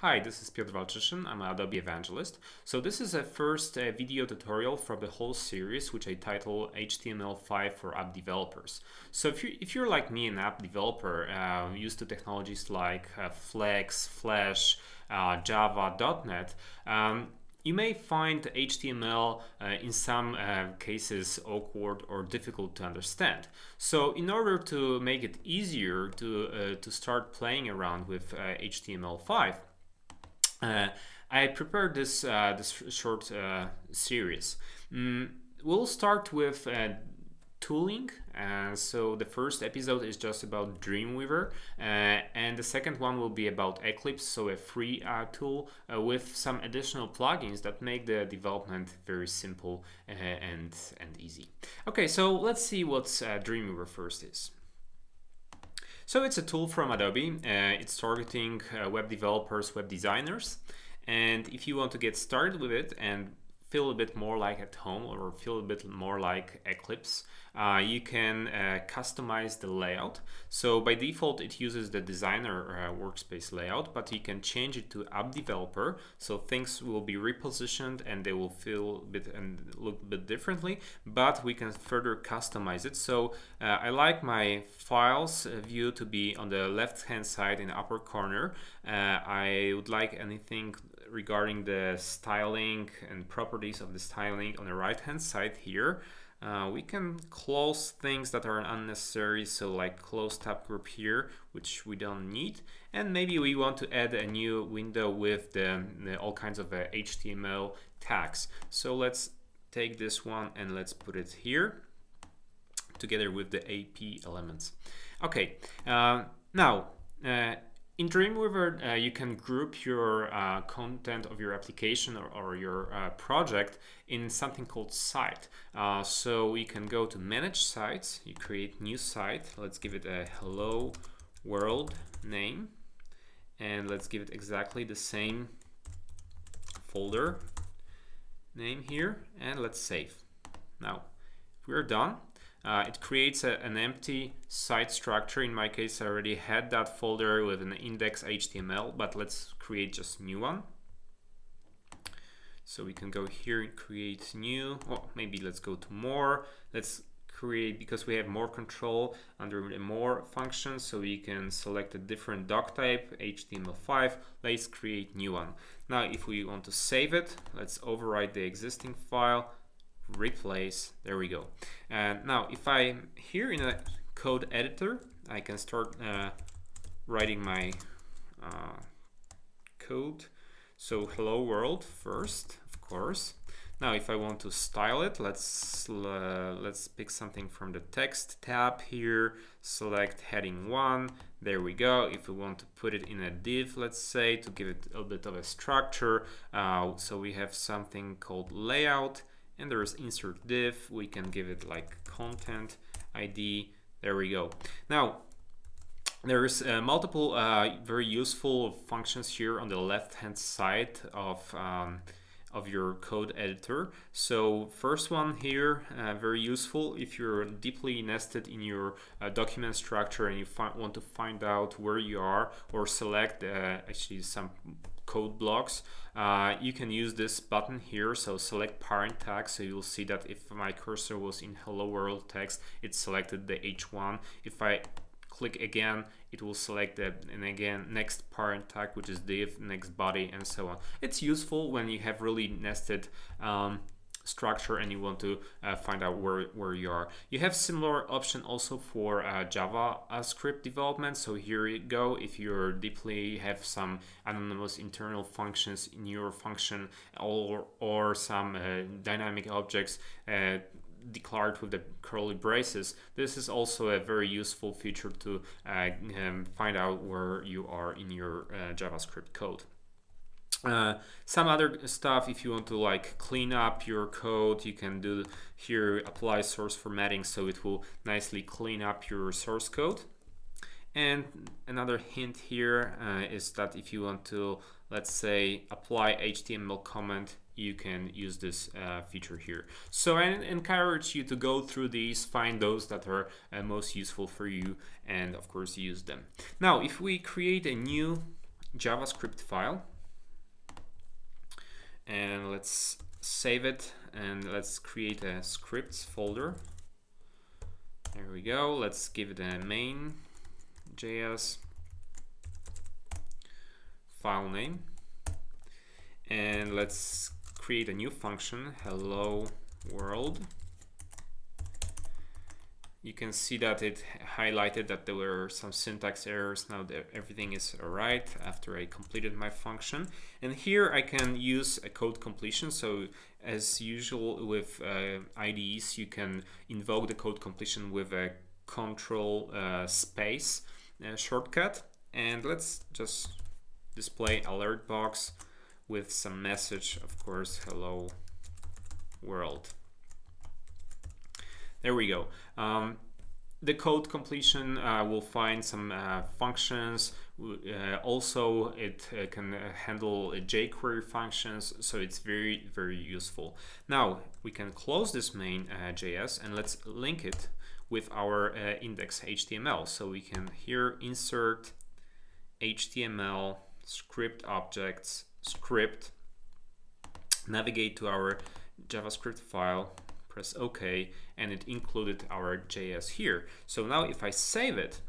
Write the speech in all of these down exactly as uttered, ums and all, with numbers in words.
Hi, this is Piotr Walczyszyn. I'm an Adobe evangelist. So this is a first uh, video tutorial from the whole series, which I title H T M L five for app developers. So if, you, if you're like me, an app developer, uh, used to technologies like uh, Flex, Flash, uh, Java, dot net, um, you may find H T M L uh, in some uh, cases awkward or difficult to understand. So in order to make it easier to, uh, to start playing around with uh, H T M L five, uh, I prepared this, uh, this short uh, series. Mm, we'll start with uh, tooling. Uh, so the first episode is just about Dreamweaver, uh, and the second one will be about Eclipse, so a free uh, tool uh, with some additional plugins that make the development very simple uh, and, and easy. Okay, so let's see what uh, Dreamweaver first is. So it's a tool from Adobe. Uh, it's targeting uh, web developers, web designers, and if you want to get started with it and feel a bit more like at home or feel a bit more like Eclipse, Uh, you can uh, customize the layout. So by default, it uses the designer uh, workspace layout, but you can change it to app developer. So things will be repositioned and they will feel a bit and look a bit differently, but we can further customize it. So uh, I like my files view to be on the left-hand side in the upper corner. Uh, I would like anything regarding the styling and properties of the styling on the right-hand side here. Uh, we can close things that are unnecessary, so like close tab group here, which we don't need, and maybe we want to add a new window with the, the, all kinds of uh, H T M L tags. So let's take this one and let's put it here together with the A P elements. Okay, uh, now uh, in Dreamweaver, uh, you can group your uh, content of your application or, or your uh, project in something called site. Uh, so you can go to manage sites, you create new site, let's give it a hello world name, and let's give it exactly the same folder name here, and let's save. Now, we're done. Uh, it creates a, an empty site structure. In my case, I already had that folder with an index H T M L, but let's create just new one. So we can go here and create new. Oh, maybe let's go to more. Let's create, because we have more control under the more function, so we can select a different doc type, H T M L five. Let's create new one. Now, if we want to save it, let's overwrite the existing file. Replace, there we go. And uh, now if I'm here in a code editor, I can start uh, writing my uh, code. So hello world first, of course. Now if I want to style it, let's uh, let's pick something from the text tab here, select heading one, there we go. If we want to put it in a div, let's say, to give it a bit of a structure, uh, so we have something called layout, and there is insert div. We can give it like content I D. There we go. Now, there is uh, multiple uh, very useful functions here on the left-hand side of um, of your code editor. So first one here, uh, very useful if you're deeply nested in your uh, document structure and you want to find out where you are or select uh, actually some code blocks. Uh, you can use this button here, so select parent tag, so you'll see that if my cursor was in hello world text, it selected the H one. If I click again, it will select the, and again, next parent tag, which is div, next body, and so on. It's useful when you have really nested um, structure and you want to uh, find out where, where you are. You have similar option also for uh, JavaScript development. So here you go. If you're deeply have some anonymous internal functions in your function or, or some uh, dynamic objects uh, declared with the curly braces, this is also a very useful feature to uh, um, find out where you are in your uh, JavaScript code. Uh, some other stuff, if you want to like clean up your code, you can do here apply source formatting, so it will nicely clean up your source code. And another hint here uh, is that if you want to, let's say, apply H T M L comment, you can use this uh, feature here. So I encourage you to go through these, find those that are uh, most useful for you, and of course use them. Now, if we create a new JavaScript file, and let's save it, and let's create a scripts folder. There we go. Let's give it a main.js file name, and let's create a new function, hello world. You can see that it highlighted that there were some syntax errors. Now that everything is all right after I completed my function. And here I can use a code completion. So as usual with uh, I D Es, you can invoke the code completion with a control uh, space uh, shortcut. And let's just display alert box with some message, of course, hello world. There we go. Um, the code completion uh, will find some uh, functions. Uh, also, it uh, can handle uh, jQuery functions, so it's very, very useful. Now, we can close this main uh, J S and let's link it with our uh, index H T M L. So we can here insert H T M L, script objects, script, navigate to our JavaScript file, press OK, and it included our J S here. So now if I save it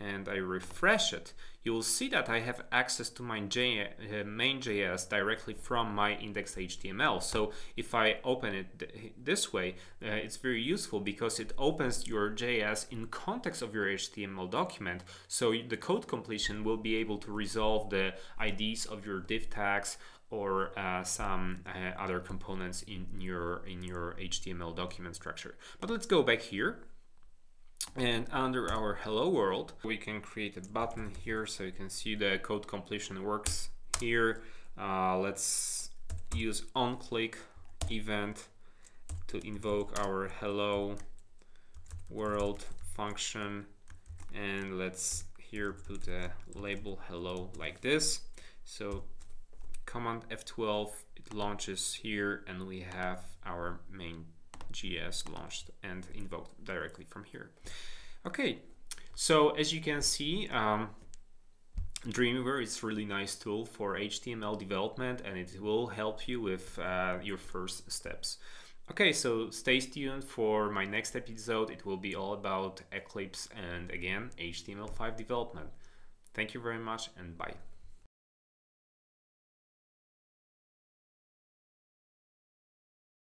and I refresh it, you'll see that I have access to my J, uh, main J S directly from my index H T M L. So if I open it th this way, uh, it's very useful because it opens your J S in context of your H T M L document. So the code completion will be able to resolve the I Ds of your div tags or uh, some uh, other components in your, in your H T M L document structure. But let's go back here. And under our hello world, we can create a button here so you can see the code completion works here. Uh, let's use onClick event to invoke our hello world function. And let's here put a label hello like this. So command F twelve, it launches here, and we have our main J S launched and invoked directly from here. Okay, so as you can see, um, Dreamweaver is a really nice tool for H T M L development, and it will help you with uh, your first steps. Okay, so stay tuned for my next episode. It will be all about Eclipse and, again, H T M L five development. Thank you very much, and bye.